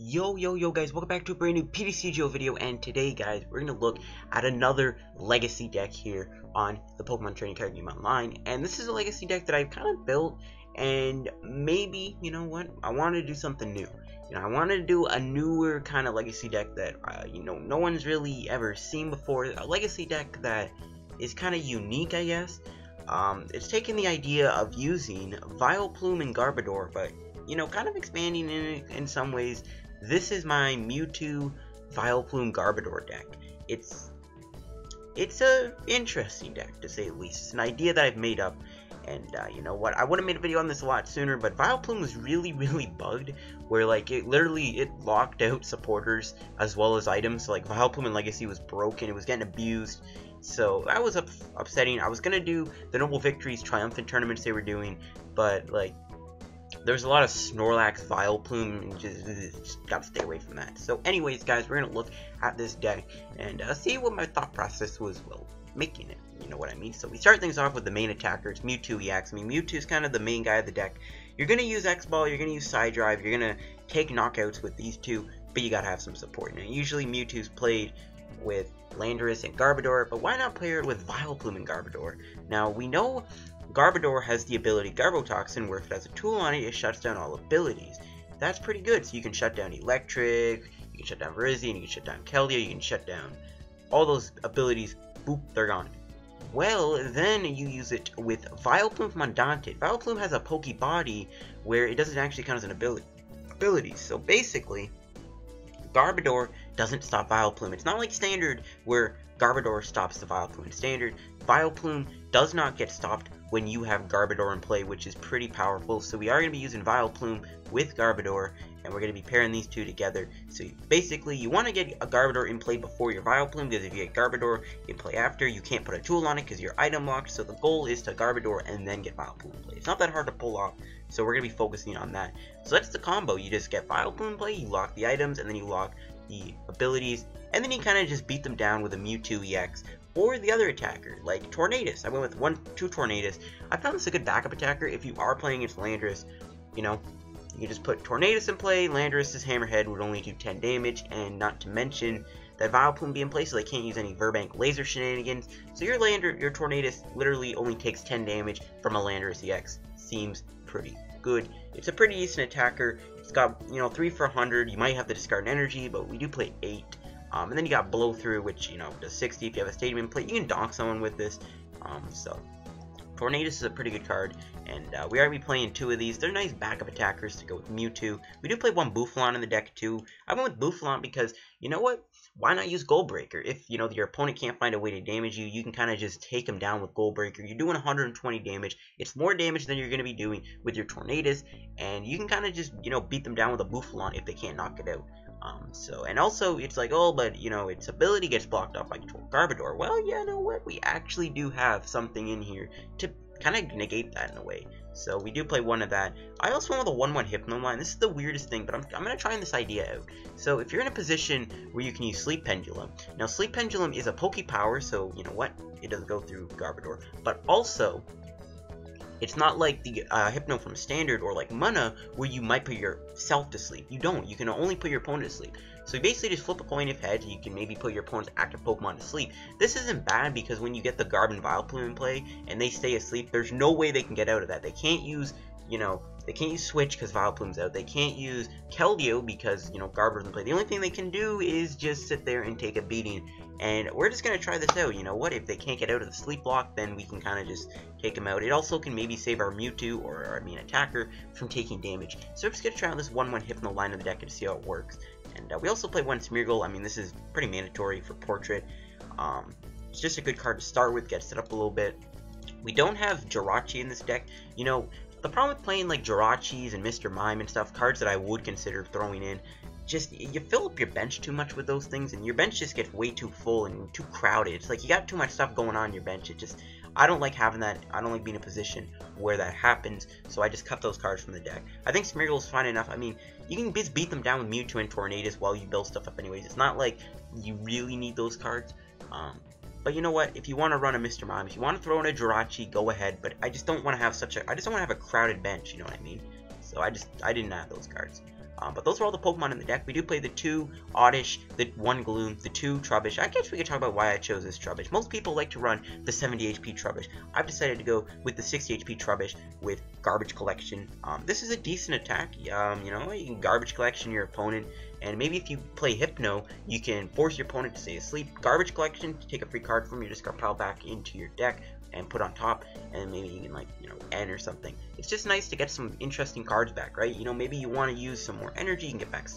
Yo guys, welcome back to a brand new PDCGO video, and today guys we're gonna look at another legacy deck here on the Pokemon Trading Card Game Online. And this is a legacy deck that I've kind of built, and maybe, you know what, I want to do something new. You know, I want to do a newer kind of legacy deck that you know, no one's really ever seen before, a legacy deck that is kind of unique, I guess. It's taken the idea of using Vileplume and Garbodor, but you know, kind of expanding in some ways. This is my Mewtwo Vileplume Garbodor deck. It's a interesting deck, to say the least. It's an idea that I've made up, and you know what, I would have made a video on this a lot sooner, but Vileplume was really bugged, where like it locked out supporters as well as items. So like Vileplume in Legacy was broken, it was getting abused, so that was upsetting. I was gonna do the Noble Victories triumphant tournaments they were doing, but like there's a lot of Snorlax Vileplume, and just gotta stay away from that. So anyways guys, we're gonna look at this deck and see what my thought process was while making it, you know what I mean. So we start things off with the main attackers, Mewtwo, EX. I mean, Mewtwo's kind of the main guy of the deck. You're gonna use X-Ball, you're gonna use Side Drive, you're gonna take knockouts with these two, but you gotta have some support. Now usually Mewtwo's played with Landorus and Garbodor, but why not play it with Vileplume and Garbodor? Now we know Garbodor has the ability Garbotoxin, where if it has a tool on it, it shuts down all abilities. That's pretty good, so you can shut down Electric, you can shut down Virizion, you can shut down Keldeo, you can shut down all those abilities, boop, they're gone. Well, then you use it with Vileplume from Undaunted. Vileplume has a Poke Body, where it doesn't actually count as an ability, so basically, Garbodor doesn't stop Vileplume. It's not like Standard, where Garbodor stops the Vileplume. In Standard, Vileplume does not get stopped when you have Garbodor in play, which is pretty powerful. So we are going to be using Vileplume with Garbodor, and we're going to be pairing these two together. So basically, you want to get a Garbodor in play before your Vileplume, because if you get Garbodor in play after, you can't put a tool on it because you're item locked. So the goal is to Garbodor and then get Vileplume in play. It's not that hard to pull off, so we're going to be focusing on that. So that's the combo. You just get Vileplume in play, you lock the items, and then you lock the abilities, and then you kind of just beat them down with a Mewtwo EX. Or the other attacker, like Tornadus. I went with 1-2 Tornadus. I found this a good backup attacker if you are playing against Landorus. You know, you can just put Tornadus in play. Landorus's Hammerhead would only do 10 damage, and not to mention that Vileplume be in play, so they can't use any Verbank Laser shenanigans. So your Tornadus literally only takes 10 damage from a Landorus EX. Seems pretty good. It's a pretty decent attacker. It's got, you know, 3 for 100. You might have to discard an energy, but we do play 8. And then you got Blow Through, which, you know, does 60 if you have a stadium in play. You can donk someone with this. So Tornadus is a pretty good card, and we are going to be playing two of these. They're nice backup attackers to go with Mewtwo. We do play one Bouffalant in the deck too. I went with Bouffalant because, you know what, why not use Goldbreaker? If, you know, your opponent can't find a way to damage you, you can kind of just take them down with Goldbreaker. You're doing 120 damage. It's more damage than you're going to be doing with your Tornadus, and you can kind of just, you know, beat them down with a Bouffalant if they can't knock it out. So, and also, it's like, oh, but, you know, its ability gets blocked off by Garbodor. Well, yeah, you know what? We actually do have something in here to kind of negate that in a way. So, we do play one of that. I also went with a 1-1 Hypno line. This is the weirdest thing, but I'm going to try this idea out. So, if you're in a position where you can use Sleep Pendulum. Now, Sleep Pendulum is a Poke Power, so, you know what? It doesn't go through Garbodor. But also, it's not like the Hypno from Standard or like Mana, where you might put yourself to sleep. You don't. You can only put your opponent to sleep. So you basically just flip a coin if heads, and you can maybe put your opponent's active Pokemon to sleep. This isn't bad, because when you get the Garb and Vileplume in play and they stay asleep, there's no way they can get out of that. They can't use, you know, they can't use Switch because Vileplume's out. They can't use Keldeo because, you know, Garbodor's in play. The only thing they can do is just sit there and take a beating. And we're just going to try this out. You know what? If they can't get out of the sleep block, then we can kind of just take them out. It also can maybe save our Mewtwo, or our main attacker, from taking damage. So we're just going to try out this 1-1 Hypno line of the deck and see how it works. And we also play one Smeargle. I mean, this is pretty mandatory for Portrait. It's just a good card to start with, get set up a little bit. We don't have Jirachi in this deck. You know, the problem with playing like Jirachis and Mr. Mime and stuff, cards that I would consider throwing in, just, you fill up your bench too much with those things, and your bench just gets way too full and too crowded. It's like you got too much stuff going on in your bench. It just, I don't like having that. I don't like being in a position where that happens, so I just cut those cards from the deck. I think Smeargle's fine enough. I mean, you can just beat them down with Mewtwo and Tornadus while you build stuff up anyways. It's not like you really need those cards. But you know what, if you want to run a Mr. Mime, if you want to throw in a Jirachi, go ahead, but I just don't want to have a crowded bench, you know what I mean? So I didn't have those cards. But those are all the Pokemon in the deck. We do play the 2 Oddish, the 1 Gloom, the 2 Trubbish. I guess we could talk about why I chose this Trubbish. Most people like to run the 70 HP Trubbish. I've decided to go with the 60 HP Trubbish with Garbage Collection. This is a decent attack. You know, you can Garbage Collection your opponent, and maybe if you play Hypno, you can force your opponent to stay asleep. Garbage Collection to take a free card from your discard pile back into your deck and put on top, and maybe you can, like, you know, end or something. It's just nice to get some interesting cards back, right? You know, maybe you want to use some more energy, you can get back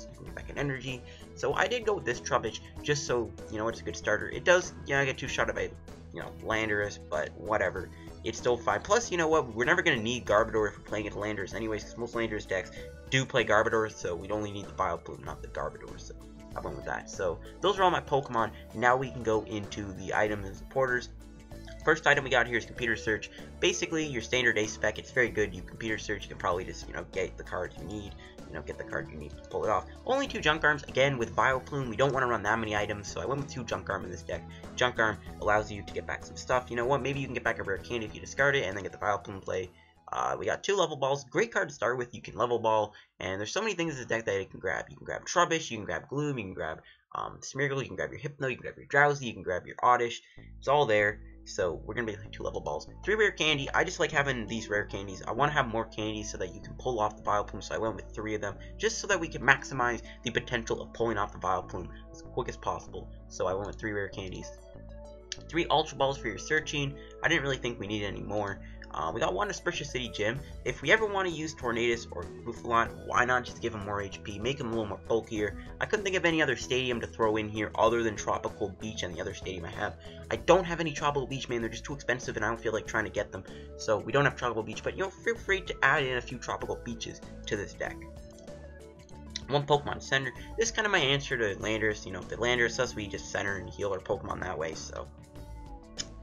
an energy. So I did go with this Trubbish, just so, you know, it's a good starter. It does, yeah, I get 2-shotted by, you know, Landorus, but whatever. It's still fine. Plus, you know what, we're never going to need Garbodor if we're playing it Landorus anyways, because most Landorus decks do play Garbodor, so we'd only need the Vileplume, not the Garbodor, so I went with that. So those are all my Pokemon. Now we can go into the items and supporters. First item we got here is Computer Search. Basically, your standard ace spec. It's very good. You Computer Search, you can probably just, you know, get the card you need. You know, get the card you need to pull it off. Only 2 Junk Arms. Again, with Vileplume, we don't want to run that many items, so I went with 2 Junk Arm in this deck. Junk Arm allows you to get back some stuff. You know what? Maybe you can get back a Rare Candy if you discard it, and then get the Vileplume play. We got 2 Level Balls. Great card to start with. You can Level Ball, and there's so many things in this deck that you can grab. You can grab Trubbish, you can grab Gloom, you can grab Smeargle, you can grab your Hypno, you can grab your Drowzee, you can grab your Oddish. It's all there. So we're going to be like 2 Level Balls. 3 Rare Candy. I just like having these Rare Candies. I want to have more candies so that you can pull off the Vileplume, so I went with 3 of them, just so that we can maximize the potential of pulling off the Vileplume as quick as possible. So I went with 3 Rare Candies. 3 Ultra Balls for your searching. I didn't really think we needed any more. We got 1 Aspersia City Gym. If we ever want to use Tornadus or Bouffalant, why not just give him more HP, make him a little more bulkier. I couldn't think of any other stadium to throw in here other than Tropical Beach and the other stadium I have. I don't have any Tropical Beach, man. They're just too expensive and I don't feel like trying to get them. So we don't have Tropical Beach, but, you know, feel free to add in a few Tropical Beaches to this deck. 1 Pokemon Center. This is kind of my answer to Landorus. You know, the Landorus us, we just center and heal our Pokemon that way. So,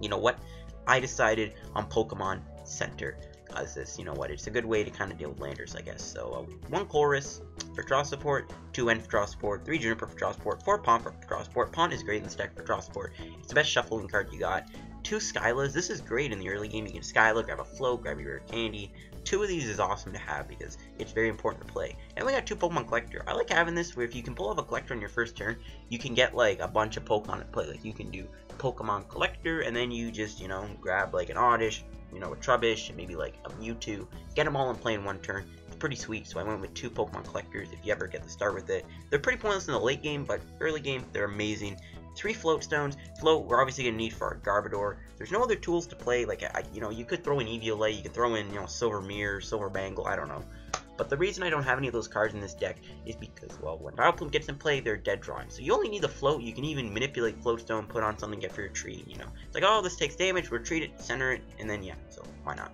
you know what? I decided on Pokemon Center as this, you know what, it's a good way to kind of deal with Landers, I guess. So 1 Chorus for draw support, 2 N for draw support, 3 Juniper for draw support, 4 Pond for draw support. Pond is great in this deck for draw support. It's the best shuffling card you got. 2 Skylas. This is great in the early game. You can Skyla, grab a float, grab your Rare Candy. 2 of these is awesome to have because it's very important to play. And we got 2 Pokemon Collector. I like having this where if you can pull off a Collector on your first turn, you can get like a bunch of Pokemon to play. Like you can do Pokemon Collector and then you just, you know, grab like an Oddish, you know, a Trubbish, and maybe like a Mewtwo. Get them all and play in 1 turn. It's pretty sweet, so I went with 2 Pokemon Collectors if you ever get to start with it. They're pretty pointless in the late game, but early game, they're amazing. 3 Float Stones. Float, we're obviously going to need for our Garbodor. There's no other tools to play. Like, you know, you could throw in Eviolite, you could throw in, you know, Silver Mirror, Silver Bangle, I don't know. But the reason I don't have any of those cards in this deck is because, well, when Vileplume gets in play, they're dead drawing. So you only need the float. You can even manipulate Float Stone, put on something, get for your tree. You know, it's like, oh, this takes damage, retreat it, center it, and then yeah. So why not?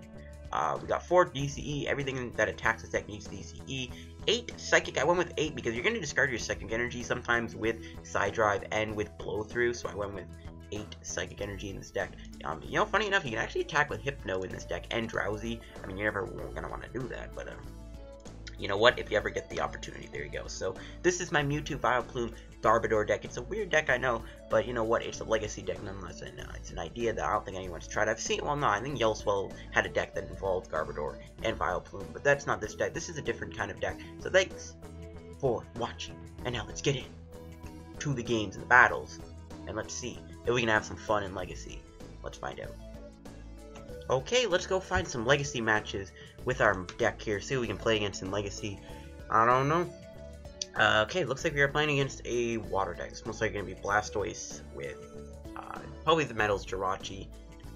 We got 4 DCE. Everything that attacks this deck needs DCE. 8 Psychic. I went with 8 because you're going to discard your Psychic Energy sometimes with Psy Drive and with Blow Through. So I went with 8 Psychic Energy in this deck. You know, funny enough, you can actually attack with Hypno in this deck and Drowsy. I mean, you're never going to want to do that, but you know what, if you ever get the opportunity, there you go. So this is my Mewtwo, Vileplume, Garbodor deck. It's a weird deck, I know, but you know what, it's a legacy deck nonetheless, and it's an idea that I don't think anyone's tried. I've seen, well, no, I think Yellowswell had a deck that involved Garbodor and Vileplume, but that's not this deck. This is a different kind of deck. So thanks for watching, and now let's get in to the games and the battles, and let's see if we can have some fun in legacy. Let's find out. Okay, let's go find some legacy matches with our deck here, see what we can play against in legacy. I don't know. Okay, looks like we are playing against a water deck. It's most likely going to be Blastoise with probably the metals Jirachi.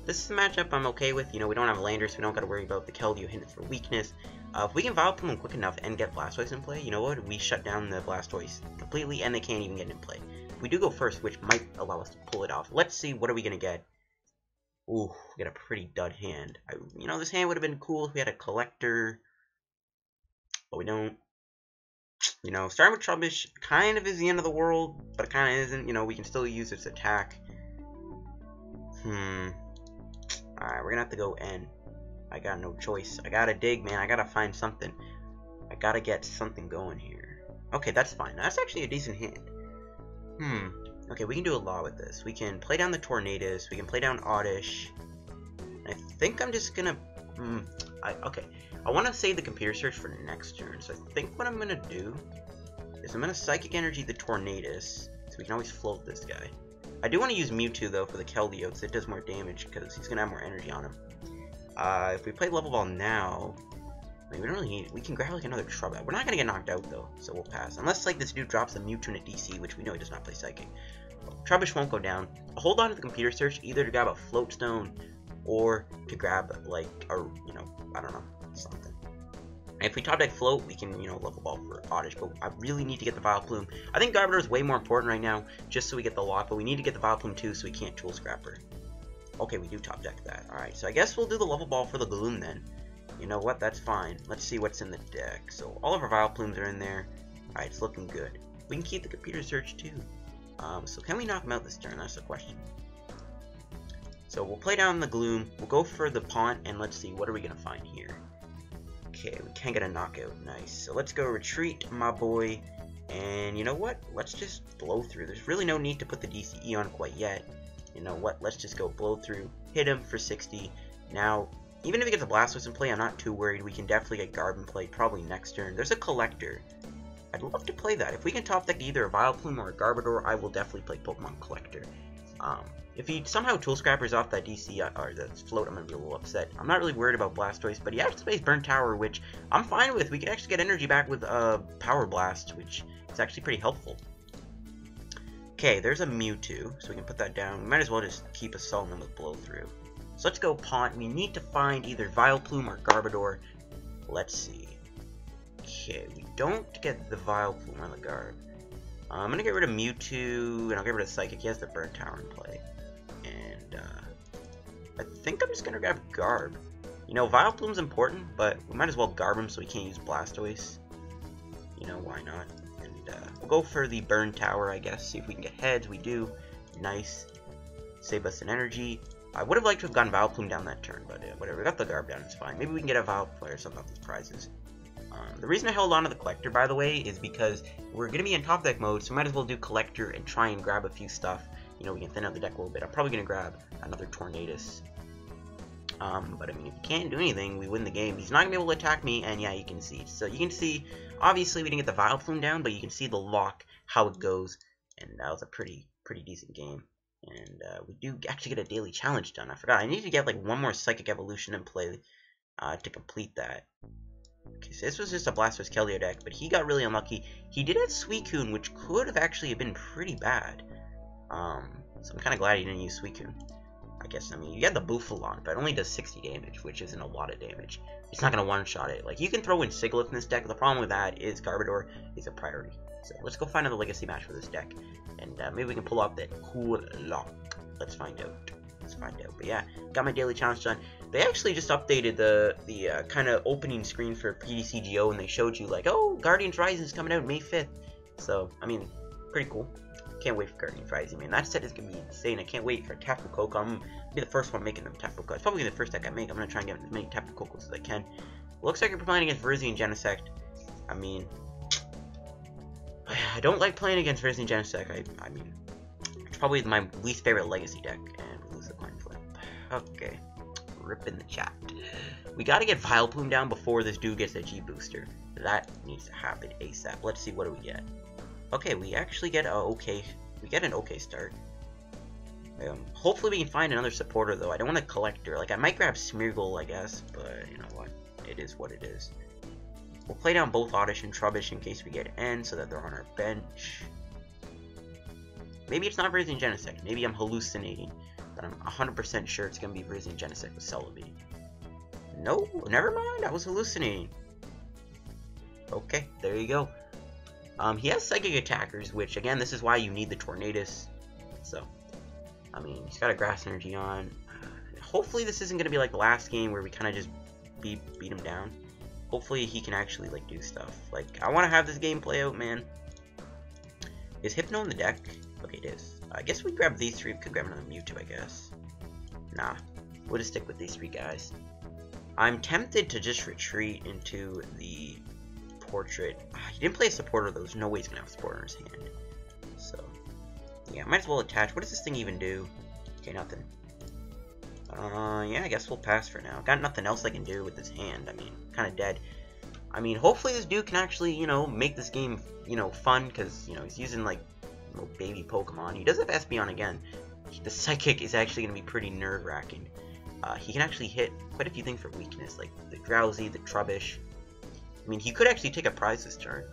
This is a matchup I'm okay with. You know, we don't have Landorus, so we don't got to worry about the Keldeo hitting for weakness. If we can Vileplume quick enough and get Blastoise in play, you know what, we shut down the Blastoise completely and they can't even get in play. We do go first, which might allow us to pull it off. Let's see, what are we going to get? Ooh, we got a pretty dud hand. You know, this hand would have been cool if we had a Collector, but we don't. You know, starting with Trubbish kind of is the end of the world, but it kind of isn't. You know, we can still use its attack. Alright, we're gonna have to go N. I got no choice. I gotta dig, man. I gotta find something. I gotta get something going here. Okay, that's fine. That's actually a decent hand. Okay, we can do a lot with this. We can play down the Tornadus. We can play down Oddish. I think I'm just gonna... Okay, I want to save the computer search for next turn, so I think what I'm going to do is I'm going to Psychic Energy the Tornadus, so we can always float this guy. I do want to use Mewtwo, though, for the Keldeo, because it does more damage, because he's going to have more energy on him. If we play Level Ball now, I mean, we don't really need it. We can grab, like, another Trubbish. We're not going to get knocked out, though, so we'll pass. Unless, like, this dude drops the Mewtwo and a DCE, which we know he does not play Psychic. Trubbish won't go down. I'll hold on to the computer search, either to grab a Float Stone, or to grab, like, a, you know, I don't know, something. And if we top deck float, we can, you know, Level Ball for Oddish, but I really need to get the Vileplume. I think Garbodor is way more important right now, just so we get the lock, but we need to get the Vileplume too, so we can't Tool Scrapper. Okay, we do top deck that. Alright, so I guess we'll do the Level Ball for the Gloom then. You know what, that's fine. Let's see what's in the deck. So, all of our Vileplumes are in there. Alright, it's looking good. We can keep the computer search too. So can we knock him out this turn? That's the question. So we'll play down the Gloom, we'll go for the Pawn, and let's see, what are we going to find here? Okay, we can't get a knockout, nice. So let's go Retreat, my boy, and you know what? Let's just Blow Through. There's really no need to put the DCE on quite yet. You know what? Let's just go Blow Through, hit him for 60. Now, even if he gets a Blastoise in play, I'm not too worried. We can definitely get Garb in play, probably next turn. There's a Collector. I'd love to play that. If we can top deck either a Vileplume or a Garbodor, I will definitely play Pokemon Collector. If he somehow Tool Scrappers off that DC, or that float, I'm going to be a little upset. I'm not really worried about Blastoise, but he actually plays Burn Tower, which I'm fine with. We can actually get energy back with Power Blast, which is actually pretty helpful. Okay, there's a Mewtwo, so we can put that down. We might as well just keep assaulting them with Blow Through. So let's go Pawn. We need to find either Vileplume or Garbodor. Let's see. Okay, we don't get the Vileplume on the Garb. I'm going to get rid of Mewtwo, and I'll get rid of Psychic. He has the Burn Tower in play. And, I think I'm just going to grab Garb. You know, Vileplume's important, but we might as well Garb him so we can't use Blastoise. You know, why not? And, we'll go for the Burn Tower, I guess. See if we can get heads. We do. Nice. Save us an energy. I would have liked to have gotten Vileplume down that turn, but, whatever. We got the Garb down. It's fine. Maybe we can get a Vileplume or something off these prizes. The reason I held on to the Collector, by the way, is because we're going to be in top deck mode, so we might as well do Collector and try and grab a few stuff. You know, we can thin out the deck a little bit. I'm probably going to grab another Tornadus. But I mean, if he can't do anything, we win the game. He's not going to be able to attack me, and yeah, you can see. So you can see, obviously we didn't get the Vileplume down, but you can see the lock, how it goes, and that was a pretty decent game. And we do actually get a daily challenge done. I forgot. I need to get like one more Psychic Evolution in play to complete that. Okay, so this was just a Blastoise Keldeo deck, but he got really unlucky. He did have Suicune, which could have actually been pretty bad. So I'm kind of glad he didn't use Suicune. I guess, I mean, you got the Bouffalant, but it only does 60 damage, which isn't a lot of damage. It's not going to one-shot it. Like, you can throw in Sigleth in this deck. The problem with that is Garbodor is a priority. So let's go find another Legacy match for this deck, and maybe we can pull off that cool lock. Let's find out. But yeah, got my daily challenge done. They actually just updated the kind of opening screen for PDCGO, and they showed you like, oh, Guardians Rising is coming out May 5th. So I mean, pretty cool. Can't wait for Guardians Rising, man. That set is gonna be insane. I can't wait for Tapu Koko. I'm gonna be the first one making them Tapu Koko. It's probably the first deck I make. I'm gonna try and get as many Tapu Kokos as I can. Looks like you're playing against Virizion Genesect. I mean, I don't like playing against Virizion Genesect. I mean, it's probably my least favorite Legacy deck. Okay, rip in the chat. We gotta get Vileplume down before this dude gets a G booster. That needs to happen ASAP. Let's see, what do we get? Okay, we actually get an okay start. Hopefully we can find another supporter though. I don't want a Collector. Like, I might grab Smeargle, I guess, but you know what? It is what it is. We'll play down both Oddish and Trubbish in case we get N so that they're on our bench. Maybe it's not Virizion Genesect. Maybe I'm hallucinating. But I'm 100% sure it's going to be Virizion Genesect with Celebi. No, never mind. I was hallucinating. Okay, there you go. He has Psychic Attackers, which, again, this is why you need the Tornadus. So, I mean, he's got a Grass Energy on. Hopefully this isn't going to be like the last game where we kind of just beat him down. Hopefully he can actually, like, do stuff. Like, I want to have this game play out, man. Is Hypno in the deck? Okay, it is. I guess we grab these three. We could grab another Mewtwo, I guess. Nah, we'll just stick with these three guys. I'm tempted to just retreat into the Portrait. He didn't play a supporter, though. There's no way he's gonna have a supporter in his hand. So, yeah, might as well attach. What does this thing even do? Okay, nothing. Yeah, I guess we'll pass for now. Got nothing else I can do with this hand. I mean, kind of dead. I mean, hopefully this dude can actually, you know, make this game, you know, fun, because, you know, he's using, like, little baby Pokemon. He does have Espeon again. The Psychic is actually going to be pretty nerve-wracking. He can actually hit quite a few things for weakness, like the Drowzee, the Trubbish. I mean, he could actually take a prize this turn.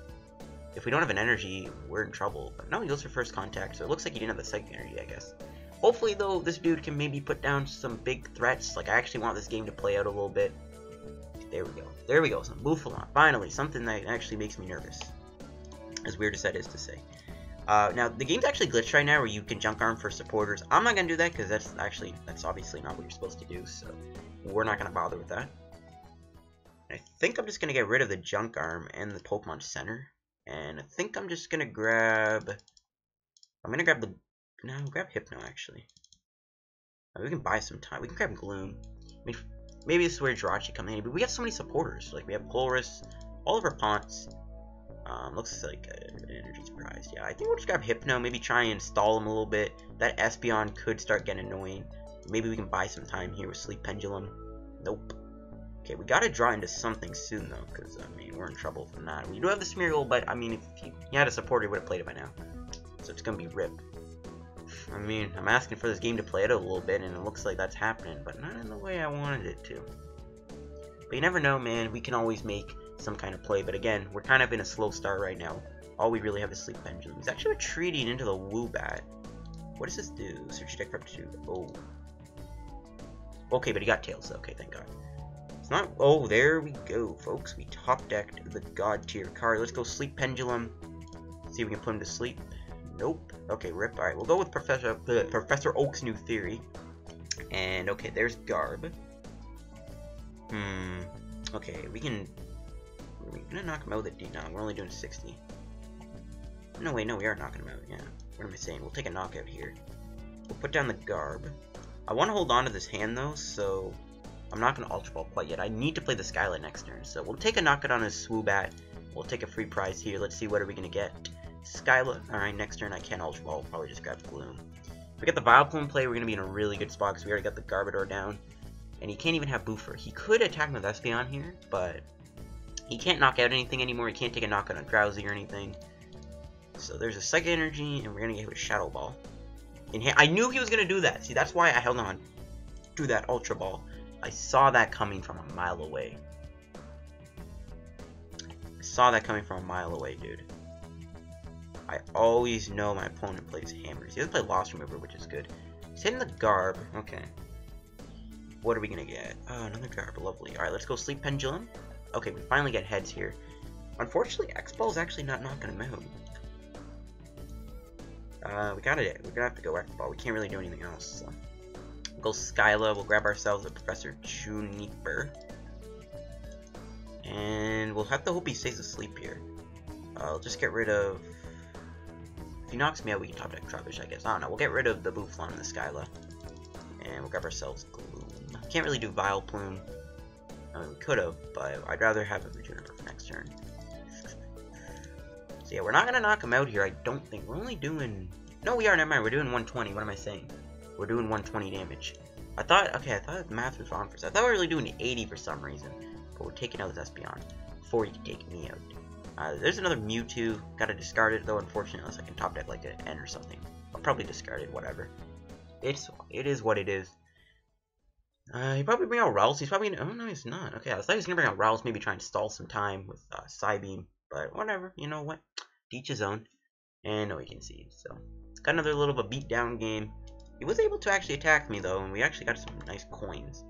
If we don't have an energy, we're in trouble. But no, he goes for first contact, so it looks like he didn't have the Psychic Energy, I guess. Hopefully, though, this dude can maybe put down some big threats. Like, I actually want this game to play out a little bit. There we go. There we go. Some Bouffalant. Finally, something that actually makes me nervous. As weird as that is to say. Now, the game's actually glitched right now where you can Junk Arm for supporters. I'm not going to do that because that's obviously not what you're supposed to do. So, we're not going to bother with that. I think I'm just going to get rid of the Junk Arm and the Pokemon Center. And I think I'm just going to grab... I'm going to grab the... No, grab Hypno, actually. We can buy some time. We can grab Gloom. I mean, maybe this is where Jirachi comes in. But we have so many supporters. Like, we have Polris, all of our Ponts. Looks like an energy surprise. Yeah, I think we'll just grab Hypno. Maybe try and stall him a little bit. That Espeon could start getting annoying. Maybe we can buy some time here with Sleep Pendulum. Nope. Okay, we gotta draw into something soon, though, because, I mean, we're in trouble from that. We do have the Smeargle, but, I mean, if he had a supporter, he would have played it by now. So it's gonna be ripped. I mean, I'm asking for this game to play it a little bit, and it looks like that's happening, but not in the way I wanted it to. But you never know, man. We can always make some kind of play, but again, we're kind of in a slow start right now. All we really have is Sleep Pendulum. He's actually retreating into the Woobat. What does this do? Search deck for up to... Oh. Okay, but he got Tails, though. Okay, thank God. It's not... Oh, there we go, folks. We top-decked the God-tier card. Let's go Sleep Pendulum. See if we can put him to sleep. Nope. Okay, rip. Alright, we'll go with Professor Oak's new theory. And, okay, there's Garb. Okay, we can... Are we gonna knock him out with a D? No, we're only doing 60. No, wait, no, we are knocking him out, yeah. What am I saying? We'll take a knockout here. We'll put down the Garb. I want to hold on to this hand, though, so... I'm not gonna Ultra Ball quite yet. I need to play the Skyla next turn, so we'll take a knockout on his Swoobat. We'll take a free prize here. Let's see what are we gonna get. Skyla. Alright, next turn I can't Ultra Ball. We'll probably just grab Gloom. If we get the Vileplume play, we're going to be in a really good spot because we already got the Garbodor down. And he can't even have Boofer. He could attack him with Espeon here, but he can't knock out anything anymore. He can't take a knockout on Drowsy or anything. So there's a Psychic Energy, and we're going to get hit with Shadow Ball. I knew he was going to do that. See, that's why I held on to that Ultra Ball. I saw that coming from a mile away. I saw that coming from a mile away, dude. I always know my opponent plays hammers. He doesn't play Loss Remover, which is good. He's hitting the Garb. Okay. What are we going to get? Oh, another Garb. Lovely. Alright, let's go Sleep Pendulum. Okay, we finally get heads here. Unfortunately, X-Ball is actually not knocking him out. We're going to have to go X-Ball. We can't really do anything else. So. We'll go Skyla. We'll grab ourselves a Professor Juniper. And we'll have to hope he stays asleep here. I'll just get rid of... If he knocks me out, we can top deck Trubbish, I guess. I don't know. We'll get rid of the Bouffalant and the Skyla. And we'll grab ourselves Gloom. Can't really do Vileplume. I mean, we could've, but I'd rather have a Juniper for next turn. So yeah, we're not gonna knock him out here, I don't think. We're only doing... No, we are, never mind. We're doing 120. What am I saying? We're doing 120 damage. I thought... Okay, I thought the math was wrong for a second. I thought we were really doing 80 for some reason. But we're taking out this Espeon before he can take me out. There's another Mewtwo. Gotta discard it, though, unfortunately, unless I can top deck, like, an N or something. I'll probably discard it, whatever. It is what it is. He probably bring out Rowls. He's probably gonna... Oh, no, he's not. Okay, I thought he was gonna bring out Rowls, maybe try and stall some time with, Psybeam. But whatever, you know what? Each his own. And no, he can see, so. Got another little bit of a beatdown game. He was able to actually attack me, though, and we actually got some nice coins.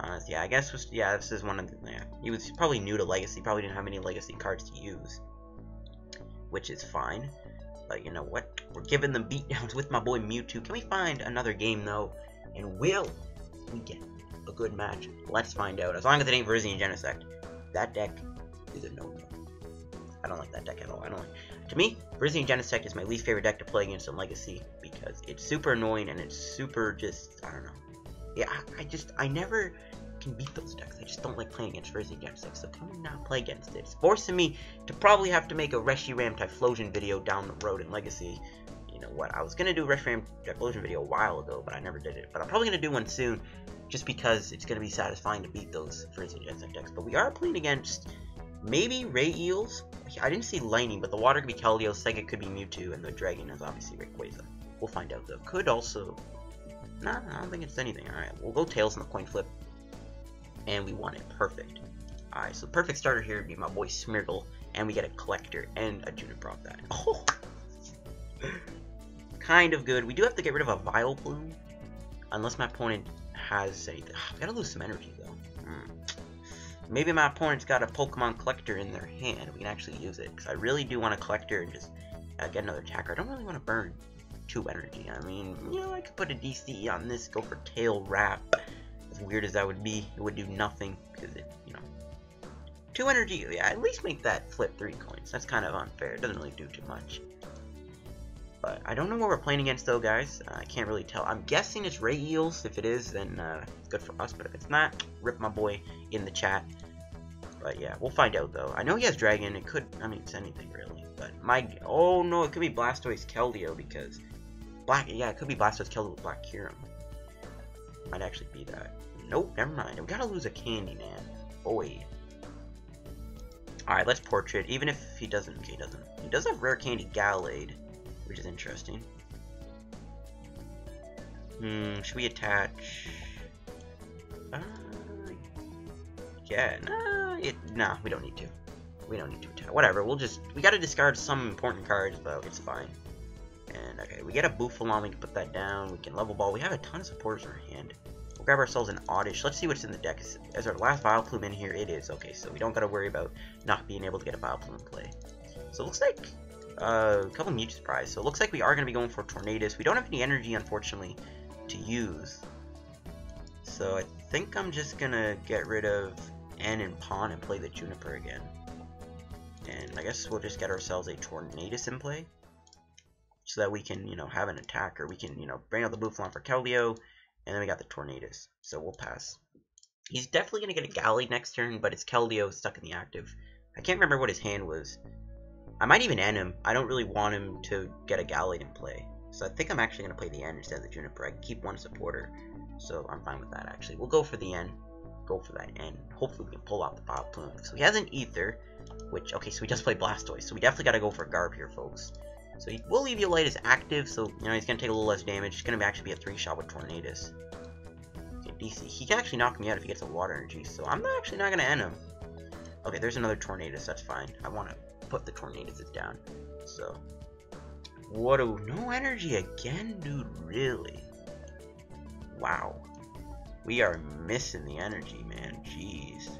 So yeah, I guess, this is one of the, he was probably new to Legacy, probably didn't have any Legacy cards to use, which is fine, but you know what, we're giving them beatdowns with my boy Mewtwo. Can we find another game, though, and will we get a good match? Let's find out, as long as it ain't Virizion Genesect. That deck is a no-no. I don't like that deck at all. To me, Virizion Genesect is my least favorite deck to play against in Legacy, because it's super annoying, and it's super just, I don't know. Yeah, I never can beat those decks. I just don't like playing against Virizion Genesect, so can we not play against it? It's forcing me to probably have to make a Reshiram Typhlosion video down the road in Legacy. you know what, I was gonna do a Retro Explosion video a while ago, but I never did it. But I'm probably gonna do one soon, just because it's gonna be satisfying to beat those Freeze and Genesect decks. But we are playing against maybe Rayeels. I didn't see Lightning, but the Water could be Keldeo, Sega could be Mewtwo, and the Dragon is obviously Rayquaza. We'll find out though. Could also, nah, I don't think it's anything. All right, we'll go Tails on the coin flip, and we want it perfect. All right, so the perfect starter here would be my boy Smeargle, and we get a Collector and a Juneprop that. Oh, kind of good. We do have to get rid of a Vileplume, unless my opponent has anything. I gotta lose some energy though. Maybe my opponent's got a Pokemon Collector in their hand. We can actually use it, because I really do want a Collector and just get another attacker. I don't really want to burn 2 energy. I mean, you know, I could put a DCE on this, go for Tail Wrap. As weird as that would be, it would do nothing, because it, you know. 2 energy, yeah, at least make that flip 3 coins. That's kind of unfair. It doesn't really do too much. But I don't know what we're playing against, though, guys. I can't really tell. I'm guessing it's Rayeels. If it is, then it's good for us. But if it's not, rip my boy in the chat. But yeah, we'll find out, though. I know he has Dragon. It could, I mean, it's anything, really. But my, oh, no, it could be Blastoise Keldeo, because Black, yeah, it could be Blastoise Keldeo with Black Kyurem. Might actually be that. Nope, never mind. We gotta lose a candy, man. Boy. Alright, let's Portrait. Even if he doesn't, okay, he doesn't. He does have Rare Candy Gallade, which is interesting. Should we attach? Yeah, nah, we don't need to. We don't need to attach. Whatever, we'll just, we gotta discard some important cards, but it's fine. And, okay, we get a Bouffalant, we can put that down, we can Level Ball. We have a ton of supporters in our hand. We'll grab ourselves an Oddish. Let's see what's in the deck. Is our last Vileplume in here? It is. Okay, so we don't gotta worry about not being able to get a Vileplume play. So it looks like a couple of Mewtwo's prize. So it looks like we are going to be going for Tornadus. We don't have any energy, unfortunately, to use. So I think I'm just going to get rid of N and Pawn and play the Juniper again. And I guess we'll just get ourselves a Tornadus in play, so that we can, you know, have an attacker. We can, you know, bring out the Bouffalant for Keldeo, and then we got the Tornadus. So we'll pass. He's definitely going to get a Gallade next turn, but it's Keldeo stuck in the active. I can't remember what his hand was. I might even end him. I don't really want him to get a Gallade in play. So I think I'm actually going to play the N instead of the Juniper. I can keep one supporter, so I'm fine with that, actually. We'll go for the N. Go for that N. Hopefully we can pull out the Vileplume. So he has an Aether, which, okay, so he does play Blastoise. So we definitely got to go for Garb here, folks. So he will leave Eviolite as active, so, you know, he's going to take a little less damage. It's going to actually be a 3-shot with Tornadus. Okay, DC. He can actually knock me out if he gets a Water Energy, so I'm actually not going to end him. Okay, there's another Tornadus. That's fine. I want to put the Tornadus down. So what, a no energy again, dude? Really? Wow, we are missing the energy, man. Jeez.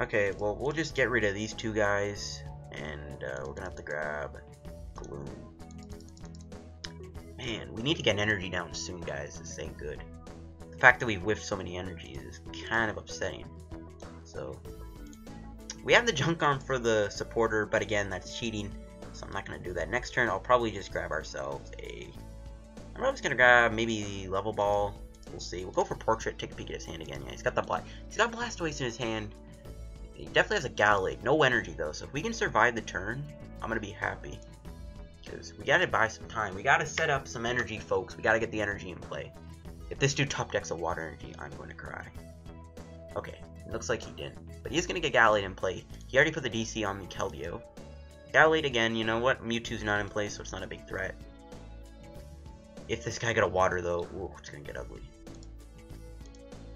Okay, well, we'll just get rid of these two guys, and we're gonna have to grab Gloom. Man, we need to get energy down soon, guys. This ain't good. The fact that we've whiffed so many energies is kind of upsetting. So we have the Junk Arm for the supporter, but again, that's cheating, so I'm not going to do that. Next turn, I'll probably just grab ourselves a... I'm probably just going to grab maybe Level Ball. We'll see. We'll go for Portrait, take a peek at his hand again. Yeah, he's got the Blastoise in his hand. He definitely has a Gallade. No energy, though, so if we can survive the turn, I'm going to be happy. Because we got to buy some time. We got to set up some energy, folks. We got to get the energy in play. If this dude top decks a Water Energy, I'm going to cry. Okay. Looks like he didn't, but he's gonna get Gallade in play. He already put the DC on the Keldeo. Gallade again, you know what? Mewtwo's not in play, so it's not a big threat. If this guy got a Water, though, ooh, it's gonna get ugly.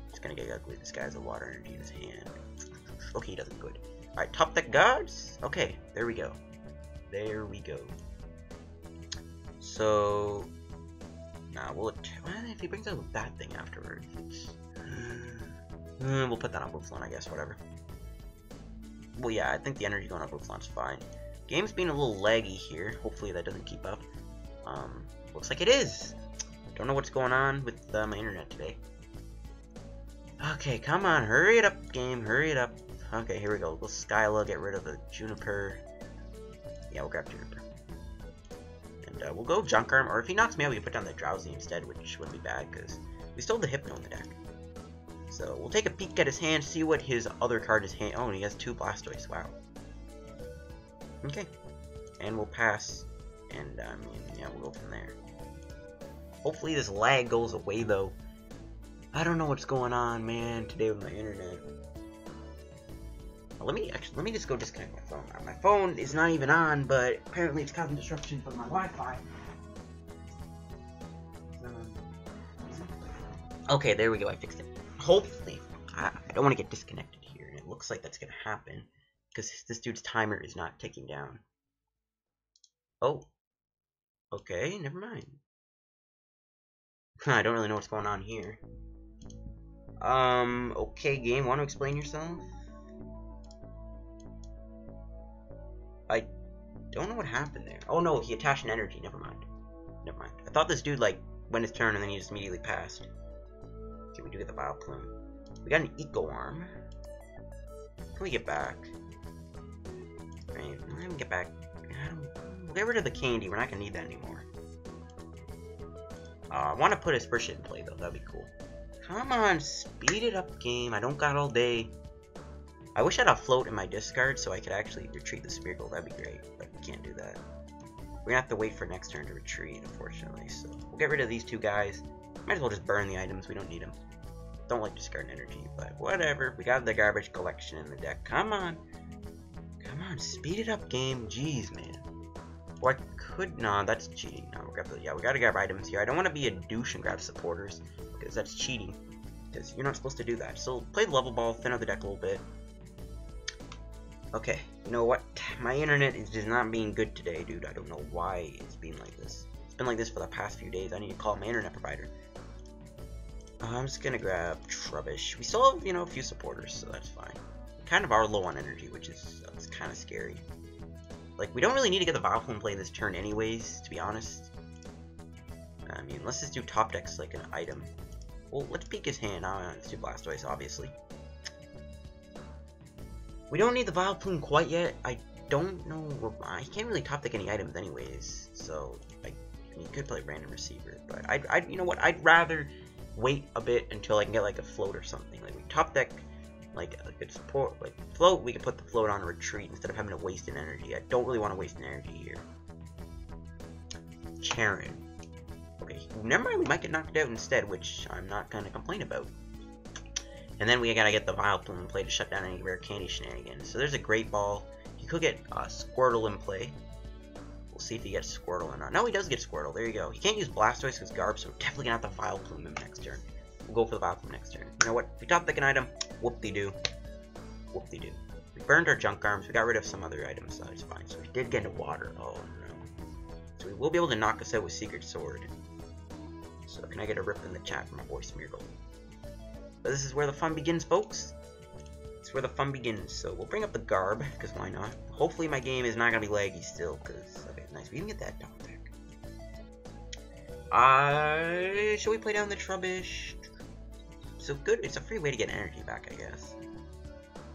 It's gonna get ugly. This guy has a Water Energy in his hand. Okay, he doesn't. Good. All right, top deck guards. Okay, there we go. There we go. So now we'll. If he brings out that thing afterwards. We'll put that on Bouffalant, I guess, whatever. Well, yeah, I think the energy going on Bouffalant's fine. Game's being a little laggy here. Hopefully that doesn't keep up. Looks like it is. Don't know what's going on with my internet today. Okay, come on, hurry it up, game, hurry it up. Okay, here we go. We'll Skyla, get rid of the Juniper. Yeah, we'll grab Juniper. And we'll go Junk Arm, or if he knocks me out, we can put down the Drowzee instead, which wouldn't be bad, because we still have the Hypno in the deck. So we'll take a peek at his hand, see what his other card is. Oh, and he has 2 Blastoise. Wow. Okay. And we'll pass. and I mean, yeah, we'll go from there. Hopefully this lag goes away though. I don't know what's going on, man, today with my internet. Let me just go disconnect my phone. My phone is not even on, but apparently it's causing disruption from my Wi-Fi. Okay, there we go. I fixed it. Hopefully, I don't want to get disconnected here, and it looks like that's gonna happen because this dude's timer is not ticking down. Oh. Okay, never mind. I don't really know what's going on here. Okay, game. Want to explain yourself? I don't know what happened there. Oh no, he attached an energy. Never mind. Never mind. I thought this dude like went his turn and then he just immediately passed. Okay, we do get the Vileplume. We got an Eco Arm. Can we get back? Right, let me get back. We'll get rid of the candy. We're not gonna need that anymore. I want to put a Spersh in play though. That'd be cool. Come on, speed it up, game. I don't got all day. I wish I had a float in my discard so I could actually retreat the Smeargle. That'd be great, but we can't do that. We're gonna have to wait for next turn to retreat, unfortunately. So we'll get rid of these two guys. Might as well just burn the items. We don't need them. Don't like discarding energy, but whatever. We got the garbage collection in the deck. Come on, come on, speed it up, game. Jeez, man. Well, I could not. That's cheating. No, we'll grab the. Yeah, we gotta grab items here. I don't want to be a douche and grab supporters because that's cheating. Because you're not supposed to do that. So play the level ball, thin out the deck a little bit. Okay, you know what? My internet is just not being good today, dude. I don't know why it's being like this. It's been like this for the past few days. I need to call my internet provider. I'm just gonna grab Trubbish. We still have, you know, a few supporters, so that's fine. We kind of are low on energy, which is kind of scary. Like, we don't really need to get the Vileplume play this turn anyways, to be honest. I mean, let's just do top decks like an item. Well, let's peek his hand. Let's do Blastoise, obviously. We don't need the Vileplume quite yet. I don't know. I can't really top deck any items, anyways. So I mean, you could play random receiver, but you know what? I'd rather wait a bit until I can get like a float or something. Like we top deck, like a good support, like float. We can put the float on a retreat instead of having to waste an energy. I don't really want to waste an energy here. Charon. Okay, never mind. We might get knocked out instead, which I'm not gonna complain about. And then we gotta get the Vileplume in play to shut down any rare candy shenanigans. So there's a great ball. He could get Squirtle in play. We'll see if he gets Squirtle or not. No, he does get Squirtle. There you go. He can't use Blastoise because Garb, so we're definitely gonna have the Vileplume him next turn. We'll go for the Vileplume next turn. You know what? We top deck an item. Whoop-de-doo. Whoop-de-doo. We burned our junk arms. We got rid of some other items, so it's fine. So we did get into water. Oh no. So we will be able to knock us out with Secret Sword. So can I get a rip in the chat for my boy Smeargle? But this is where the fun begins, folks. It's where the fun begins. So we'll bring up the garb, because why not? Hopefully my game is not going to be laggy still, because... Okay, nice. We can get that top deck. Shall we play down the Trubbish? So good. It's a free way to get energy back, I guess.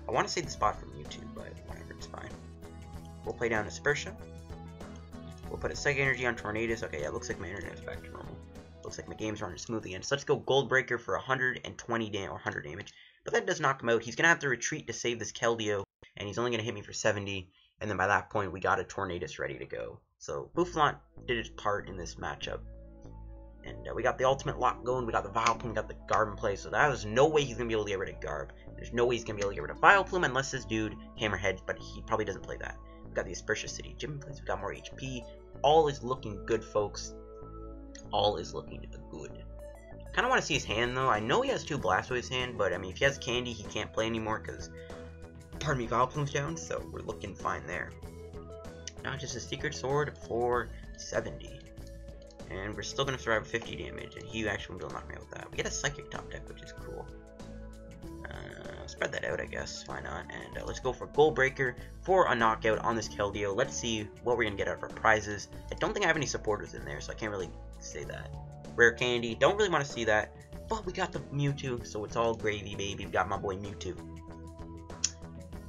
I want to save the spot from YouTube, but whatever. It's fine. We'll play down Aspersia. We'll put a Psychic Energy on Tornadus. Okay, yeah, it looks like my internet is back to normal. Looks like my game's running smooth again. So let's go Goldbreaker for 120 damage, or 100 damage. But that does knock him out. He's going to have to retreat to save this Keldeo. And he's only going to hit me for 70. And then by that point, we got a Tornadus ready to go. So Bouffalant did his part in this matchup. And we got the ultimate lock going. We got the Vileplume. We got the Garb in play. So that was no way he's going to be able to get rid of Garb. There's no way he's going to be able to get rid of Vileplume unless this dude hammerheads. But he probably doesn't play that. We got the Aspersia City Gym in place. We got more HP. All is looking good, folks. All is looking good. Kind of want to see his hand though. I know he has two Blastoise hand, but I mean, if he has candy, he can't play anymore because, pardon me, Vileplume's down. So we're looking fine there. Now just a Secret Sword for 70, and we're still gonna survive with 50 damage. And he actually will knock me out with that. We get a Psychic top deck, which is cool. Spread that out, I guess. Why not? And let's go for Goldbreaker for a knockout on this Keldeo. Let's see what we're gonna get out of our prizes. I don't think I have any supporters in there, so I can't really say that. Rare candy, don't really want to see that, but we got the Mewtwo, so it's all gravy, baby. We got my boy Mewtwo.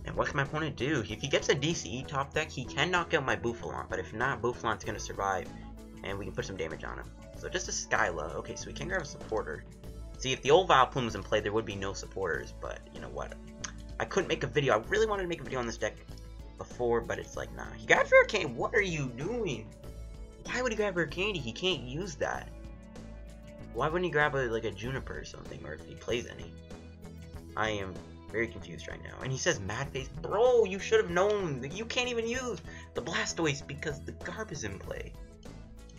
And what can my opponent do? If he gets a DCE top deck, he can knock out my Bouffalant, but if not, Bouffalant's gonna survive, and we can put some damage on him. So just a Skyla. Okay, so we can grab a supporter. See, if the old Vileplume was in play, there would be no supporters, but you know what? I couldn't make a video. I really wanted to make a video on this deck before, but it's like, nah. You got rare candy. What are you doing? Why would he grab Rare Candy? He can't use that. Why wouldn't he grab like a Juniper or something, or if he plays any? I am very confused right now. And he says Mad Face. Bro, you should have known that you can't even use the Blastoise because the Garb is in play.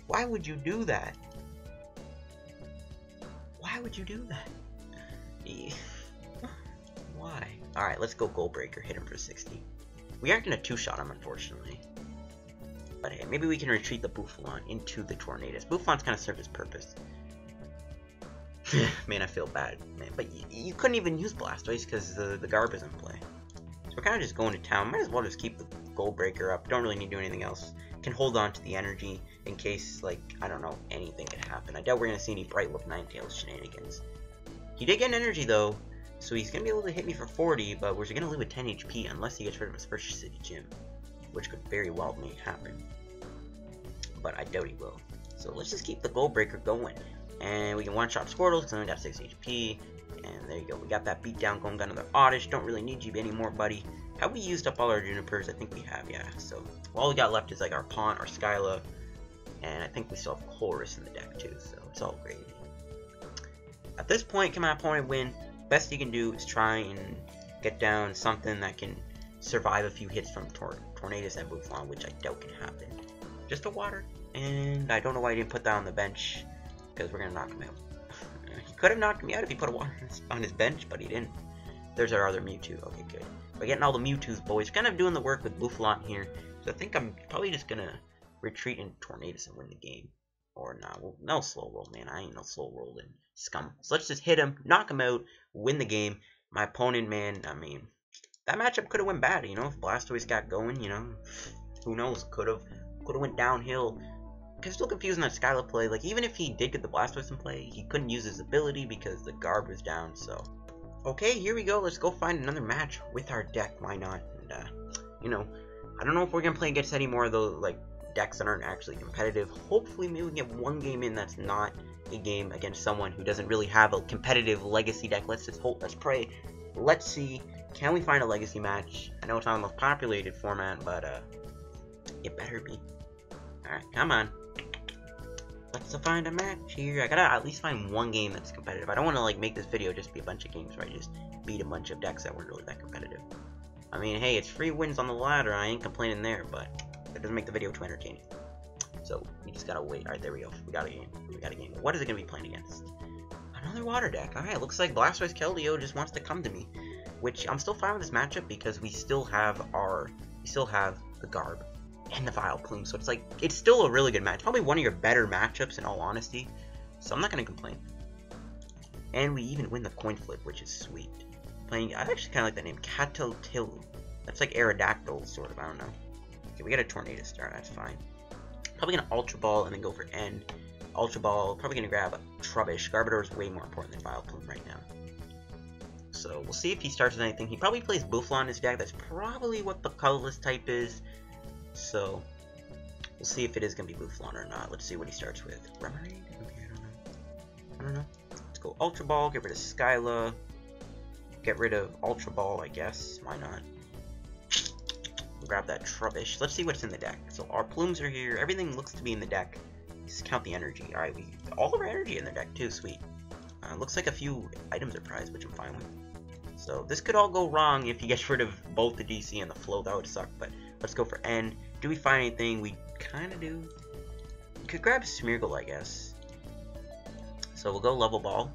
Why would you do that? Why would you do that? Why? Alright, let's go Goldbreaker. Hit him for 60. We aren't going to two-shot him, unfortunately. But hey, maybe we can retreat the Bouffalant into the Tornadus. Bouffalant's kind of served his purpose. Man, I feel bad, man. But you couldn't even use Blastoise because the Garb is in play. So we're kind of just going to town. Might as well just keep the Goldbreaker up. Don't really need to do anything else. Can hold on to the energy in case, like, I don't know, anything could happen. I doubt we're going to see any Bright Lip Ninetales shenanigans. He did get an energy, though, so he's going to be able to hit me for 40, but we're going to leave with 10 HP unless he gets rid of his first city gym, which could very well may happen. But I doubt he will. So let's just keep the Goldbreaker going. And we can one-shot Squirtle because I only got 6 HP. And there you go. We got that beatdown going. Got another Oddish. Don't really need you anymore, buddy. Have we used up all our Junipers? I think we have, yeah. So all we got left is like our Pont, our Skyla. And I think we still have Chorus in the deck too. So it's all gravy. At this point, can my opponent win? Best he can do is try and get down something that can survive a few hits from Tornadus and Bouffalant, which I doubt can happen. Just a water. And I don't know why he didn't put that on the bench, because we're going to knock him out. He could have knocked me out if he put a water on his bench, but he didn't. There's our other Mewtwo. Okay, good. We're getting all the Mewtwo's, boys. Kind of doing the work with Bouffalant here. So I think I'm probably just going to retreat into Tornadus and win the game. Or not. Well, no slow roll, man. I ain't no slow rolling scum. So let's just hit him, knock him out, win the game. My opponent, man, I mean, that matchup could have went bad, you know, if Blastoise got going, you know. Who knows? Could have went downhill. I'm still confused on that Skyla play. Like, even if he did get the Blastoise in play, he couldn't use his ability because the Garb was down, so. Okay, here we go. Let's go find another match with our deck. Why not? And, you know, I don't know if we're going to play against any more of those, like, decks that aren't actually competitive. Hopefully, maybe we can get one game in that's not a game against someone who doesn't really have a competitive legacy deck. Let's just hope. Let's pray. Let's see. Can we find a legacy match? I know it's not the most populated format, but, it better be. Alright, come on. Let's find a match here. I gotta at least find one game that's competitive. I don't want to like make this video just be a bunch of games where I just beat a bunch of decks that weren't really that competitive. I mean, hey, it's free wins on the ladder. I ain't complaining there, but that doesn't make the video too entertaining. So we just gotta wait. All right, there we go. We got a game. We got a game. What is it gonna be playing against? Another water deck. All right, looks like Blastoise Keldeo just wants to come to me, which I'm still fine with this matchup because we still have the Garb and the Vileplume, so it's like, it's still a really good match. Probably one of your better matchups, in all honesty, so I'm not going to complain. And we even win the coin flip, which is sweet. Playing, I actually kind of like that name, Catotilu. That's like Aerodactyl, sort of, I don't know. Okay, we got a Tornadus start, that's fine. Probably going to Ultra Ball and then go for N. Ultra Ball, probably going to grab a Trubbish. Garbodor is way more important than Vileplume right now. So, we'll see if he starts with anything. He probably plays Bouffalant in his deck, that's probably what the colorless type is. So, we'll see if it is going to be Bouffalant or not. Let's see what he starts with. Remoraid? Okay, I don't know. I don't know. Let's go Ultra Ball, get rid of Skyla. Get rid of Ultra Ball, I guess. Why not? We'll grab that Trubbish. Let's see what's in the deck. So, our Plumes are here. Everything looks to be in the deck. Just count the energy. Alright, we all of our energy in the deck, too. Sweet. Looks like a few items are prized, which I'm fine with. So, this could all go wrong if he gets rid of both the DC and the Flow. That would suck, but let's go for N. Do we find anything? We kind of do. We could grab Smeargle, I guess. So we'll go Level Ball.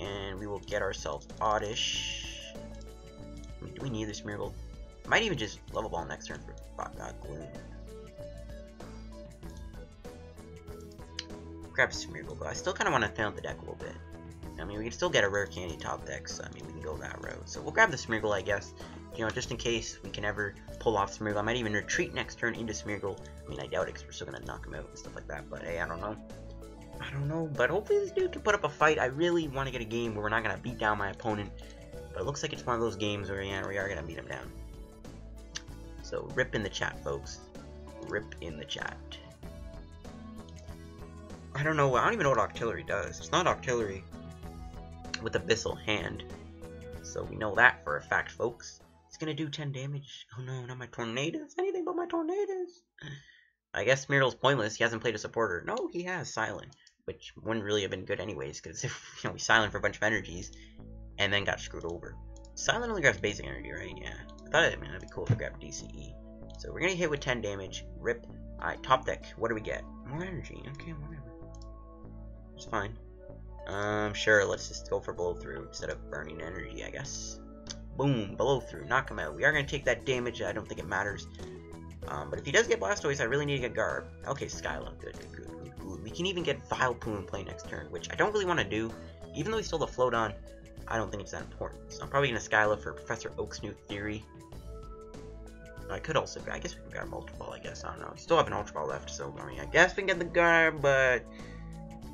And we will get ourselves Oddish. I mean, do we need the Smeargle? Might even just Level Ball next turn for Gloom. Grab Smeargle, but I still kind of want to thin out the deck a little bit. I mean, we can still get a Rare Candy top deck, so I mean, we can go that route. So we'll grab the Smeargle, I guess. You know, just in case we can ever pull off Smeargle. I might even retreat next turn into Smeargle. I mean, I doubt it because we're still going to knock him out and stuff like that. But, hey, I don't know. I don't know. But hopefully this dude can put up a fight. I really want to get a game where we're not going to beat down my opponent. But it looks like it's one of those games where, yeah, we are going to beat him down. So, rip in the chat, folks. Rip in the chat. I don't know. I don't even know what Octillery does. It's not Octillery with Abyssal Hand. So, we know that for a fact, folks. It's gonna do 10 damage. Oh no, not my Tornadus. Anything but my Tornadus. I guess Smeargle's pointless. He hasn't played a supporter. No, he has Silent, which wouldn't really have been good anyways, because if we Silent for a bunch of energies and then got screwed over. Silent only grabs basic energy, right? Yeah. I thought it, man, that'd be cool if I grabbed DCE. So we're gonna hit with 10 damage. Rip. Alright, top deck. What do we get? More energy. Okay, whatever. It's fine. Sure, let's just go for blow through instead of burning energy, I guess. Boom, blow through, knock him out. We are gonna take that damage. I don't think it matters. But if he does get Blastoise, I really need to get Garb. Okay, Skyla, good. We can even get Vileplume in play next turn, which I don't really want to do. Even though he stole the Floodon, I don't think it's that important. So I'm probably gonna Skyla for Professor Oak's new theory. I could also, I guess we can grab Ultra Ball, I guess, I don't know. We still have an Ultra Ball left, so I mean, I guess we can get the Garb, but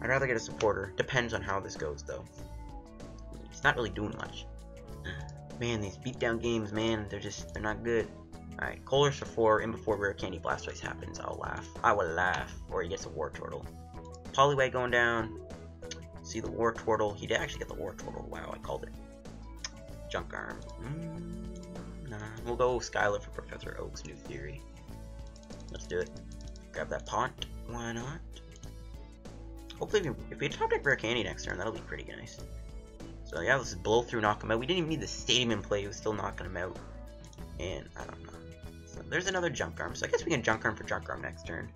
I'd rather get a supporter. Depends on how this goes, though. It's not really doing much. Man, these beatdown games, man, they're not good. Alright, Kohler's for 4, and before Rare Candy Blastoise happens, I'll laugh. I will laugh, or he gets a War Turtle. Poliwag going down. See the War Turtle. He did actually get the War Turtle. Wow, I called it. Junk Arm. Nah, we'll go Skyla for Professor Oak's new theory. Let's do it. Grab that Pont. Why not? Hopefully, if we top deck Rare Candy next turn, that'll be pretty nice. So yeah, let's blow through, knock him out. We didn't even need the stadium in play. It was still knocking him out. And I don't know. So there's another Junk Arm. So I guess we can Junk Arm for Junk Arm next turn.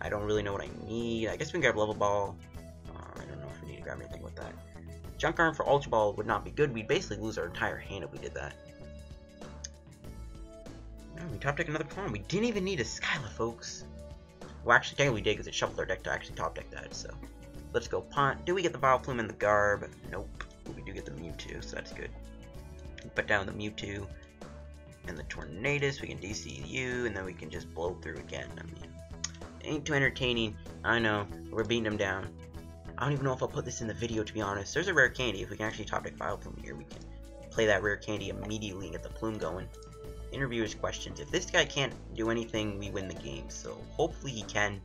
I don't really know what I need. I guess we can grab Level Ball. I don't know if we need to grab anything with that. Junk Arm for Ultra Ball would not be good. We'd basically lose our entire hand if we did that. No, we top deck another pawn. We didn't even need a Skyla, folks. Well, actually, technically we did because it shuffled our deck to actually top deck that. So let's go Pont. Do we get the Vileplume and the Garb? Nope. We do get the Mewtwo, so that's good. Put down the Mewtwo and the Tornadus. We can DCU, and then we can just blow through again. I mean, it ain't too entertaining. I know. We're beating them down. I don't even know if I'll put this in the video, to be honest. There's a Rare Candy. If we can actually top deck Vileplume here, we can play that Rare Candy immediately and get the Plume going. Interviewer's questions. If this guy can't do anything, we win the game. So hopefully he can.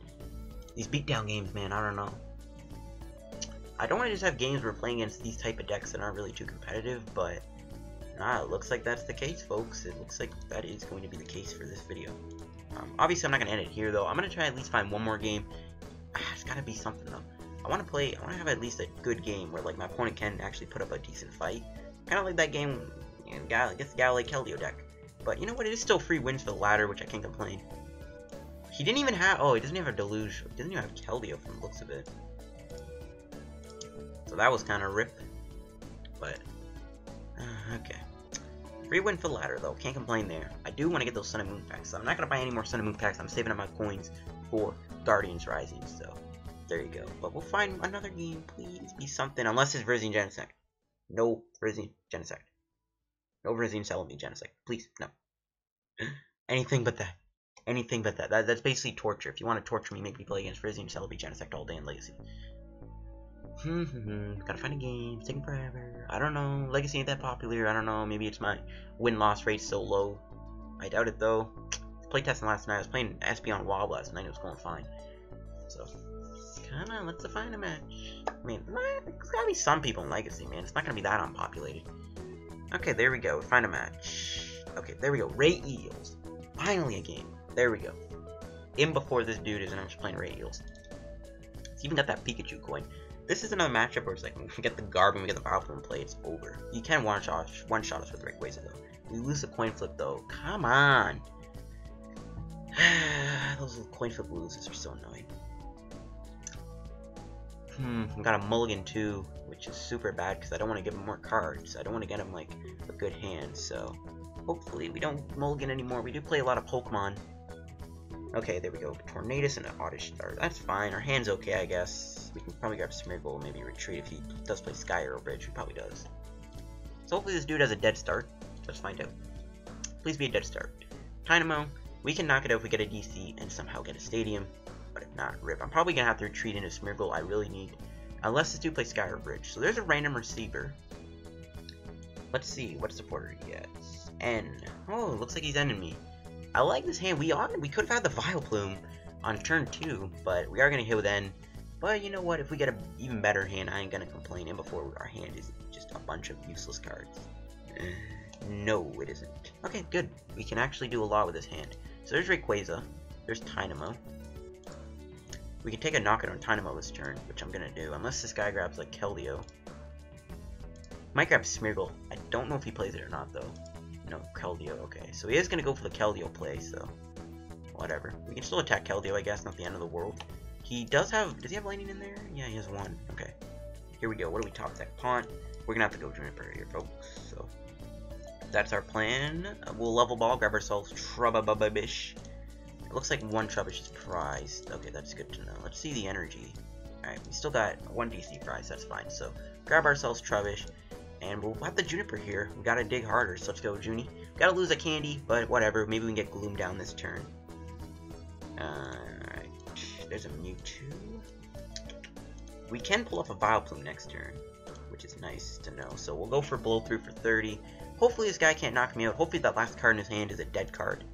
These beatdown games, man, I don't know. I don't want to just have games where we're playing against these type of decks that aren't really too competitive, but it looks like that's the case, folks. It looks like that is going to be the case for this video. Obviously, I'm not going to end it here, though. I'm going to try at least find one more game. It's got to be something, though. I want to have at least a good game where, like, my opponent can actually put up a decent fight. Kind of like that game against the Galley Keldeo deck. But you know what? It is still free wins for the latter, which I can't complain. He didn't even have... Oh, he doesn't even have Deluge. He doesn't even have Keldeo from the looks of it. So that was kind of rip. But... okay. Free win for the latter, though. Can't complain there. I do want to get those Sun and Moon packs. So I'm not going to buy any more Sun and Moon packs. I'm saving up my coins for Guardians Rising. So, there you go. But we'll find another game. Please be something. Unless it's Virizion Genesect. No Virizion Genesect. No Virizion selling me Genesect. Please, no. Anything but that. Anything but that. That's basically torture. If you want to torture me, make me play against Virizion Celebi Genesect all day in Legacy. Gotta find a game. It's taking forever. I don't know. Legacy ain't that popular. I don't know. Maybe it's my win-loss rate so low. I doubt it, though. Playtesting last night. I was playing Espeon Wobble last night. It was going fine. So, come on. Let's define a match. I mean, there's gotta be some people in Legacy, man. It's not gonna be that unpopulated. Okay, there we go. Find a match. Okay, there we go. Ray Eels. Finally a game. There we go. In before this dude is, and I'm just playing Ray Eels. It's even got that Pikachu coin. This is another matchup where it's like, when we get the Garb and we get the Vileplume in play, it's over. You can one-shot us with Rayquaza, though. We lose the coin flip, though. Come on! Those little coin flip loses are so annoying. I got a mulligan too, which is super bad because I don't want to give him more cards. I don't want to get him like a good hand, so hopefully we don't mulligan anymore. We do play a lot of Pokemon. Okay, there we go. Tornadus and an Oddish Star. That's fine. Our hand's okay, I guess. We can probably grab Smeargle, maybe retreat if he does play Sky Arrow Bridge. He probably does. So hopefully this dude has a dead start. Let's find out. Please be a dead start. Tynamo, we can knock it out if we get a DC and somehow get a stadium. But if not, rip. I'm probably going to have to retreat into Smeargle. I really need... Unless this dude plays Skyrim Bridge. So there's a random receiver. Let's see what supporter he gets. N. Oh, looks like he's ending me. I like this hand. We could have had the Vileplume on turn 2, but we are going to hit with N. But you know what? If we get an even better hand, I ain't going to complain. And before, our hand is just a bunch of useless cards. No, it isn't. Okay, good. We can actually do a lot with this hand. So there's Rayquaza. There's Tynamo. We can take a Knockout on Tynamo this turn, which I'm gonna do, unless this guy grabs like Keldeo. Might grab Smeargle. I don't know if he plays it or not though. No, Keldeo, okay. So he is gonna go for the Keldeo play, so whatever. We can still attack Keldeo, I guess, not the end of the world. He does have, does he have lightning in there? Yeah, he has one. Okay. Here we go. What do we top deck? Pond. We're gonna have to go Juniper here, folks. So that's our plan. We'll level ball, grab ourselves Trubbish. It looks like one Trubbish is prized. Okay, that's good to know. Let's see the energy. Alright, we still got one DC prize, that's fine. So grab ourselves Trubbish, and we'll have the Juniper here. We gotta dig harder, so let's go Junie. We gotta lose a candy, but whatever. Maybe we can get Gloom down this turn. Alright, there's a Mewtwo. We can pull off a Vileplume next turn, which is nice to know. So we'll go for Blow Through for 30. Hopefully this guy can't knock me out. Hopefully that last card in his hand is a dead card.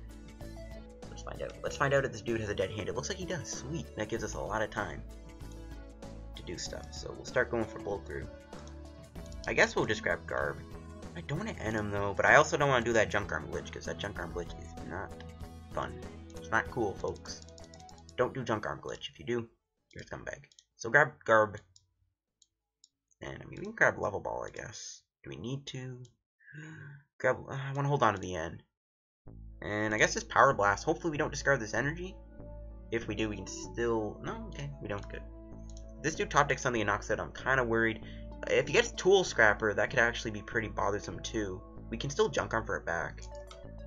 Let's find out. Let's find out if this dude has a dead hand. It looks like he does. Sweet. That gives us a lot of time to do stuff. So we'll start going for Blow Through. I guess we'll just grab Garb. I don't want to end him though, but I also don't want to do that Junk Arm glitch, because that Junk Arm glitch is not fun. It's not cool, folks. Don't do Junk Arm glitch. If you do, you're a scumbag. So grab Garb. And I mean, we can grab Level Ball, I guess. Do we need to? Grab. I want to hold on to the end. And I guess this Power Blast. Hopefully, we don't discard this energy. If we do, we can still. No, okay, we don't. Good. This dude top decks something and knocks it. I'm kind of worried. If he gets Tool Scrapper, that could actually be pretty bothersome too. We can still Junk Arm for it back.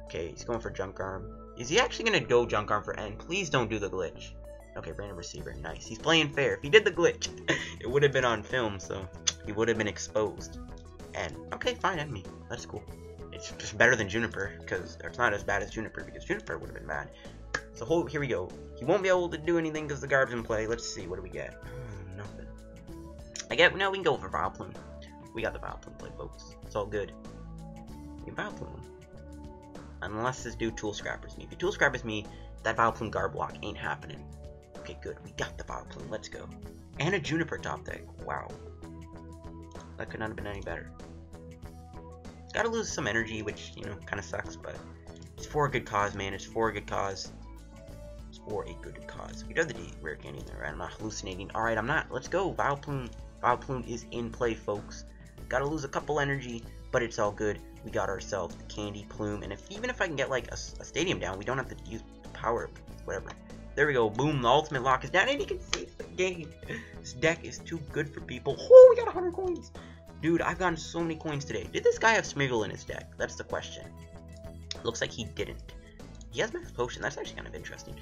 Okay, he's going for Junk Arm. Is he actually gonna go Junk Arm for end? Please don't do the glitch. Okay, random receiver, nice. He's playing fair. If he did the glitch, it would have been on film, so he would have been exposed. And okay, fine, end me. That's cool. It's just better than Juniper, because it's not as bad as Juniper, because Juniper would have been bad. So here we go. He won't be able to do anything because the Garb's in play. Let's see, what do we get? Nothing. I get no. We can go for Vileplume. We got the Vileplume play, folks. It's all good. We Vileplume. Unless this dude Tool Scrappers me. If he Tool Scrappers me, that Vileplume Garb block ain't happening. Okay, good. We got the Vileplume. Let's go. And a Juniper top deck. Wow. That could not have been any better. Gotta lose some energy, which, you know, kind of sucks, but it's for a good cause, man. It's for a good cause. It's for a good cause. We got the rare candy in there, right? I'm not hallucinating. Alright, I'm not. Let's go. Vileplume. Vileplume is in play, folks. Gotta lose a couple energy, but it's all good. We got ourselves the candy plume, and even if I can get, like, a stadium down, we don't have to use the power up, whatever. There we go, boom, the ultimate lock is down, and you can save the game. This deck is too good for people. Oh, we got 100 coins. Dude, I've gotten so many coins today. Did this guy have Smeargle in his deck? That's the question. Looks like he didn't. He has Max Potion. That's actually kind of interesting.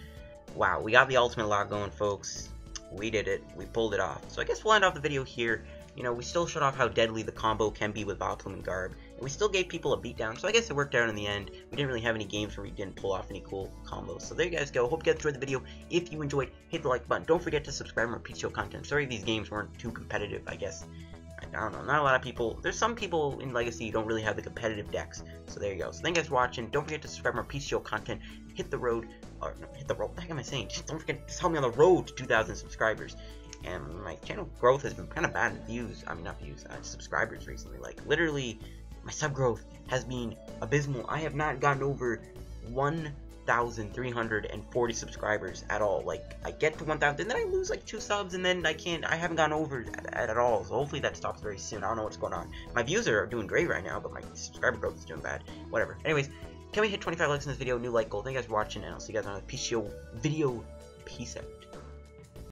Wow, we got the ultimate lock going, folks. We did it. We pulled it off. So I guess we'll end off the video here. You know, we still showed off how deadly the combo can be with Vileplume and Garb. And we still gave people a beatdown, so I guess it worked out in the end. We didn't really have any games where we didn't pull off any cool combos. So there you guys go. Hope you guys enjoyed the video. If you enjoyed, hit the like button. Don't forget to subscribe for more PCO content. Sorry these games weren't too competitive, I guess. I don't know. Not a lot of people. There's some people in Legacy who don't really have the competitive decks. So there you go. So thank you guys for watching. Don't forget to subscribe for more PCO content. Hit the road. Or no, hit the road. What the heck am I saying? Just don't forget to help me on the road to 2,000 subscribers. And my channel growth has been kind of bad in views, I mean not views, subscribers recently. Like literally, my sub growth has been abysmal. I have not gotten over 1,340 subscribers at all. Like I get to 1,000, then I lose like 2 subs, and then I haven't gotten over at all. So hopefully that stops very soon. I don't know what's going on. My views are doing great right now, but my subscriber growth is doing bad. Whatever. Anyways, can we hit 25 likes in this video? New like goal. Thank you guys for watching, and I'll see you guys on another PCO video. Peace out.